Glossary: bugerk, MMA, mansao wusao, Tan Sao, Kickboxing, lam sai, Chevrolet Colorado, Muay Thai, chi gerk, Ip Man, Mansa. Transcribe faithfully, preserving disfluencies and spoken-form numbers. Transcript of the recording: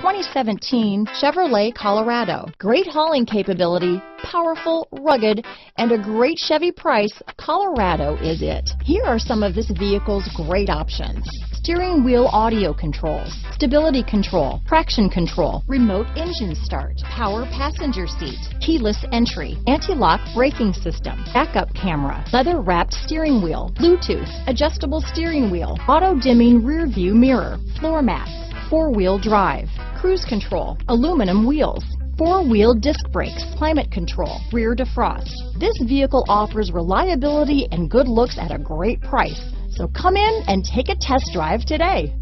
twenty seventeen Chevrolet Colorado. Great hauling capability, powerful, rugged, and a great Chevy price. Colorado is it. Here are some of this vehicle's great options: steering wheel audio controls, stability control, traction control, remote engine start, power passenger seat, keyless entry, anti-lock braking system, backup camera, leather-wrapped steering wheel, Bluetooth, adjustable steering wheel, auto-dimming rear view mirror, floor mats, four-wheel drive, cruise control, aluminum wheels, four-wheel disc brakes, climate control, rear defrost. This vehicle offers reliability and good looks at a great price. So come in and take a test drive today.